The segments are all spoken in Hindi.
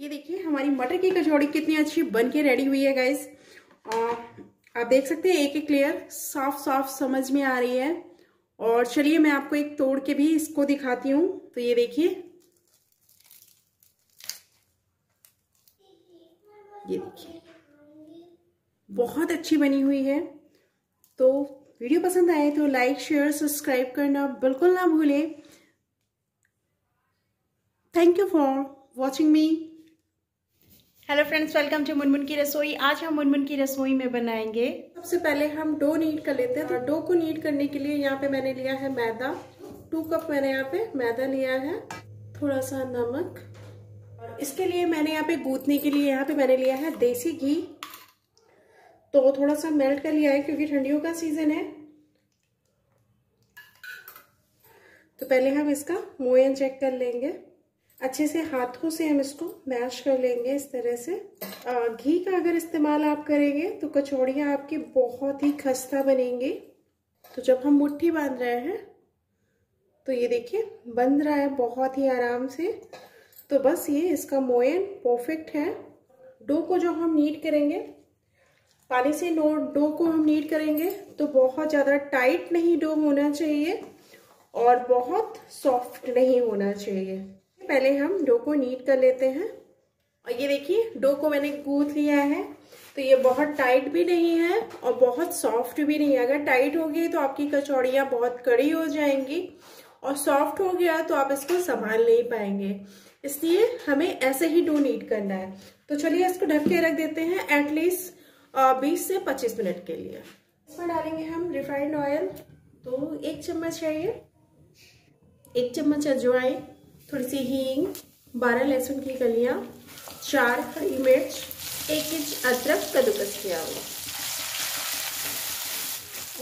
ये देखिए हमारी मटर की कचौड़ी कितनी अच्छी बन के रेडी हुई है गाइस। आप देख सकते हैं एक एक लेयर साफ साफ समझ में आ रही है। और चलिए मैं आपको एक तोड़ के भी इसको दिखाती हूँ। तो ये देखिए, ये देखिए बहुत अच्छी बनी हुई है। तो वीडियो पसंद आए तो लाइक शेयर सब्सक्राइब करना बिल्कुल ना भूलें। Thank you for watching me. Hello friends, welcome to Munmun की रसोई। आज हम मुनमुन की रसोई में बनाएंगे। सबसे पहले हम डो नीड कर लेते हैं। तो डो को नीड करने के लिए यहाँ पे मैंने लिया है मैदा। 2 कप मैंने यहाँ पे मैदा लिया है, थोड़ा सा नमक, और इसके लिए मैंने यहाँ पे गूंथने के लिए यहाँ पे मैंने लिया है देसी घी। तो थोड़ा सा मेल्ट कर लिया है क्योंकि ठंडियों का सीजन है। तो पहले हम इसका मोयन चेक कर लेंगे, अच्छे से हाथों से हम इसको मैश कर लेंगे इस तरह से। घी का अगर इस्तेमाल आप करेंगे तो कचौड़ियाँ आपकी बहुत ही खस्ता बनेंगी। तो जब हम मुट्ठी बांध रहे हैं तो ये देखिए बन रहा है बहुत ही आराम से। तो बस ये इसका मोयन परफेक्ट है। डो को जो हम नीड करेंगे पानी से, डो को हम नीड करेंगे तो बहुत ज़्यादा टाइट नहीं डो होना चाहिए और बहुत सॉफ्ट नहीं होना चाहिए। पहले हम डो को नीड कर लेते हैं। और ये देखिए डो को मैंने गूंथ लिया है। तो ये बहुत टाइट भी नहीं है और बहुत सॉफ्ट भी नहीं है। अगर टाइट हो गई तो आपकी कचौड़ियाँ बहुत कड़ी हो जाएंगी और सॉफ्ट हो गया तो आप इसको संभाल नहीं पाएंगे। इसलिए हमें ऐसे ही डो नीड करना है। तो चलिए इसको ढक के रख देते हैं एटलीस्ट 20 से 25 मिनट के लिए। इसमें डालेंगे हम रिफाइंड ऑयल। तो 1 चम्मच चाहिए, 1 चम्मच अजवाइन, थोड़ी सी हींग, 12 लहसुन की कलियाँ, 4 हरी मिर्च, 1 इंच अदरक कद्दूकस किया हुआ।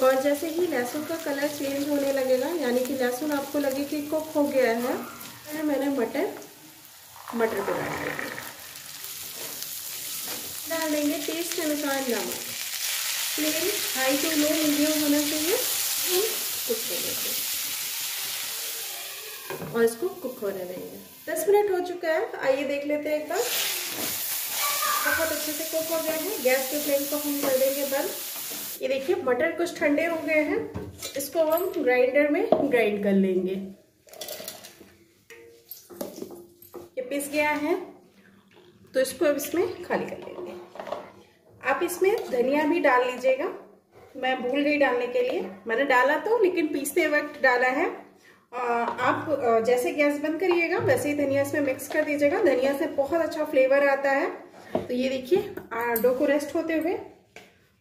और जैसे ही लहसुन का कलर चेंज होने लगेगा, यानी कि लहसुन आपको लगे कि कुक हो गया है, मैंने मटर को डाल देंगे। टेस्ट के अनुसार नमक, flame high to low medium होना चाहिए। हम कुक कर लेते हैं और इसको कुक होने देंगे। 10 मिनट हो चुका है, आइए देख लेते हैं एक बार। बहुत अच्छे से कुक हो गए हैं। गैस के फ्लेम को हम कर देंगे बंद। ये देखिए मटर कुछ ठंडे हो गए हैं, इसको हम ग्राइंडर में ग्राइंड कर लेंगे। ये पिस गया है तो इसको अब इसमें खाली कर लेंगे। आप इसमें धनिया भी डाल लीजिएगा, मैं भूल गई डालने के लिए। मैंने डाला तो, लेकिन पीसते वक्त डाला है। आप जैसे गैस बंद करिएगा वैसे ही धनिया इसमें मिक्स कर दीजिएगा। धनिया से बहुत अच्छा फ्लेवर आता है। तो ये देखिए डो को रेस्ट होते हुए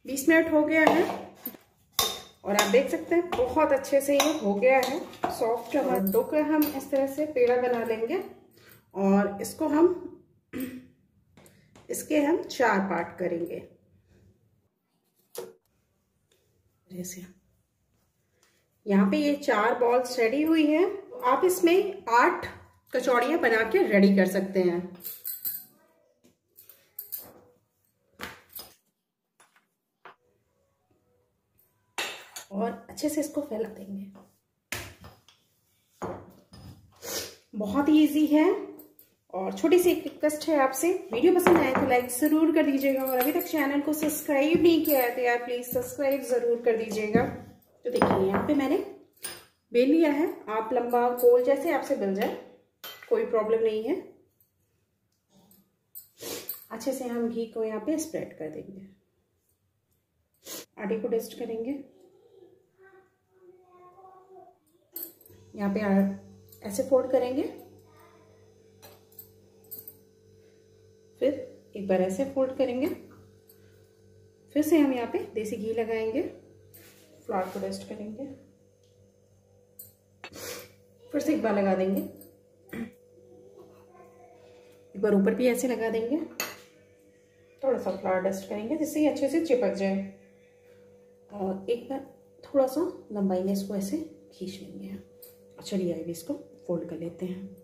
20 मिनट हो गया है और आप देख सकते हैं बहुत अच्छे से ये हो गया है सॉफ्ट। और डो का हम इस तरह से पेड़ा बना लेंगे और इसको हम इसके 4 पार्ट करेंगे। जैसे यहाँ पे ये 4 बॉल्स रेडी हुई हैं। आप इसमें 8 कचौड़ियाँ बना के रेडी कर सकते हैं। और अच्छे से इसको फैला देंगे। बहुत ही ईजी है और छोटी सी रिक्वेस्ट है आपसे, वीडियो पसंद आए तो लाइक जरूर कर दीजिएगा। और अभी तक चैनल को सब्सक्राइब नहीं किया है तो यार प्लीज सब्सक्राइब जरूर कर दीजिएगा। तो देखिए यहाँ पे मैंने बेल लिया है। आप लंबा गोल जैसे आपसे बेल जाए कोई प्रॉब्लम नहीं है। अच्छे से हम घी को यहाँ पे स्प्रेड कर देंगे। आटे को टेस्ट करेंगे। यहाँ पे ऐसे फोल्ड करेंगे, फिर एक बार ऐसे फोल्ड करेंगे, फिर से हम यहाँ पे देसी घी लगाएंगे, फ्लावर को टेस्ट करेंगे, फिर से एक बार लगा देंगे, एक बार ऊपर भी ऐसे लगा देंगे, थोड़ा सा फ्लावर डस्ट करेंगे जिससे ये अच्छे से चिपक जाए। और एक बार थोड़ा सा लंबाई में इसको ऐसे खींच लेंगे। और चलिए आइए इसको फोल्ड कर लेते हैं।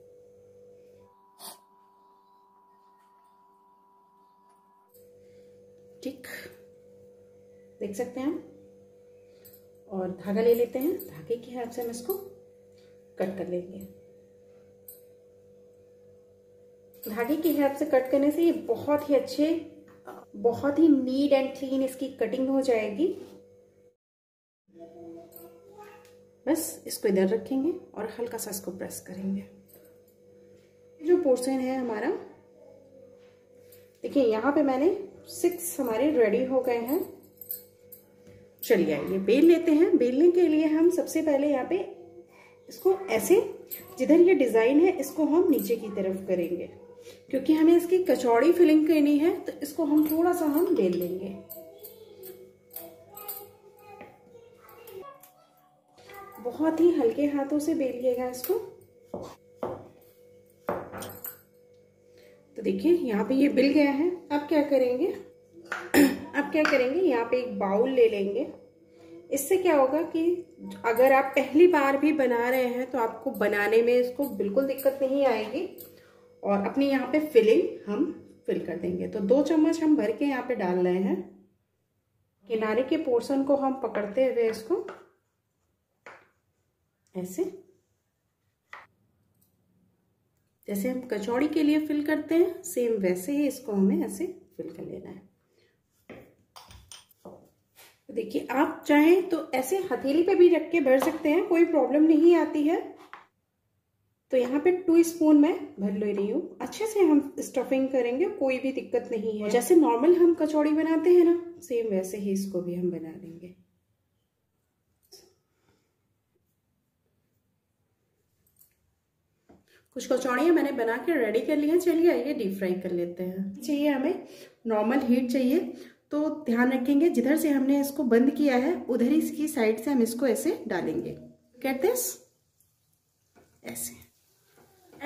ठीक देख सकते हैं हम। और धागा ले लेते हैं, धागे के हाथ से हम इसको कट कर लेंगे। धागे की हेल्प से कट करने से ये बहुत ही अच्छे, बहुत ही नीट एंड क्लीन इसकी कटिंग हो जाएगी। बस इसको इधर रखेंगे और हल्का सा इसको प्रेस करेंगे। जो पोर्शन है हमारा, देखिए यहाँ पे मैंने 6 हमारे रेडी हो गए हैं। चलिए ये बेल लेते हैं। बेलने के लिए हम सबसे पहले यहाँ पे इसको ऐसे, जिधर ये डिजाइन है इसको हम नीचे की तरफ करेंगे, क्योंकि हमें इसकी कचौड़ी फिलिंग करनी है, तो इसको हम थोड़ा सा हम बेल लेंगे। बहुत ही हल्के हाथों से बेलिएगा इसको। तो देखिए यहाँ पे ये बिल गया है। अब क्या करेंगे, यहाँ पे एक बाउल ले लेंगे। इससे क्या होगा कि अगर आप पहली बार भी बना रहे हैं तो आपको बनाने में इसको बिल्कुल दिक्कत नहीं आएगी, और अपनी यहाँ पे फिलिंग हम फिल कर देंगे। तो 2 चम्मच हम भर के यहाँ पे डाल रहे हैं। किनारे के पोर्शन को हम पकड़ते हुए इसको ऐसे, जैसे हम कचौड़ी के लिए फिल करते हैं सेम वैसे ही इसको हमें ऐसे फिल कर लेना है। तो देखिए आप चाहें तो ऐसे हथेली पे भी रख के भर सकते हैं, कोई प्रॉब्लम नहीं आती है। तो यहाँ पे 2 स्पून मैं भर ले रही हूँ। अच्छे से हम स्टफिंग करेंगे, कोई भी दिक्कत नहीं है। जैसे नॉर्मल हम कचौड़ी बनाते हैं ना, सेम वैसे ही इसको भी हम बना देंगे। कुछ कचौड़ियाँ मैंने बना के रेडी कर ली हैं। चलिए आइए डीप फ्राई कर लेते हैं। चाहिए हमें नॉर्मल हीट चाहिए, तो ध्यान रखेंगे जिधर से हमने इसको बंद किया है उधर ही इसकी साइड से हम इसको ऐसे डालेंगे। गेट दिस, ऐसे।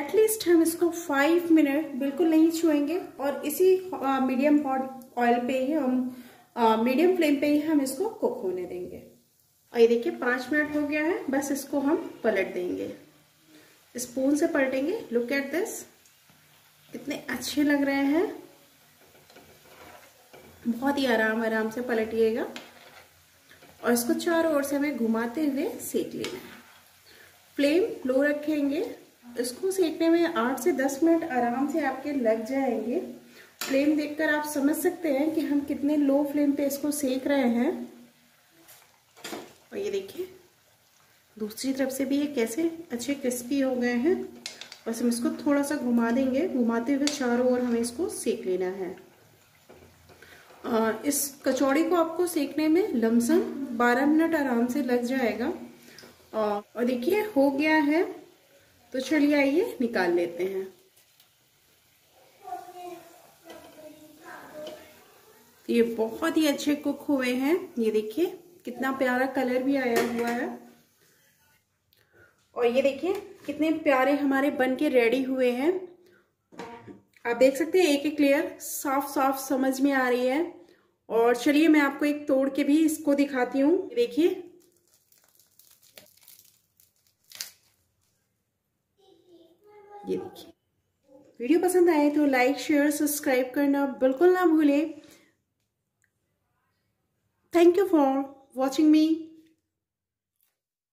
एटलीस्ट हम इसको 5 मिनट बिल्कुल नहीं छुएंगे, और इसी मीडियम हॉट ऑयल पे ही हम मीडियम फ्लेम पे ही हम इसको कुक होने देंगे। और ये देखिए 5 मिनट हो गया है। बस इसको हम पलट देंगे, स्पून से पलटेंगे। लुक एट दिस, कितने अच्छे लग रहे हैं। बहुत ही आराम आराम से पलटिएगा, और इसको चारों ओर से हमें घुमाते हुए सेक लेना है। फ्लेम लो रखेंगे। इसको सेकने में 8 से 10 मिनट आराम से आपके लग जाएंगे। फ्लेम देखकर आप समझ सकते हैं कि हम कितने लो फ्लेम पे इसको सेक रहे हैं। और ये देखिए दूसरी तरफ से भी ये कैसे अच्छे क्रिस्पी हो गए हैं। बस हम इसको थोड़ा सा घुमा देंगे, घुमाते हुए चारों ओर हमें इसको सेक लेना है। इस कचौड़ी को आपको सेकने में लमसम 12 मिनट आराम से लग जाएगा। और देखिए हो गया है। तो चलिए आइए निकाल लेते हैं। ये बहुत ही अच्छे कुक हुए हैं। ये देखिए कितना प्यारा कलर भी आया हुआ है, और ये देखिए कितने प्यारे हमारे बन के रेडी हुए हैं। आप देख सकते हैं एक एक लेयर साफ साफ समझ में आ रही है। और चलिए मैं आपको एक तोड़ के भी इसको दिखाती हूँ। देखिए ये देखिए। वीडियो पसंद आए तो लाइक शेयर सब्सक्राइब करना बिल्कुल ना भूलें। Thank you for watching me.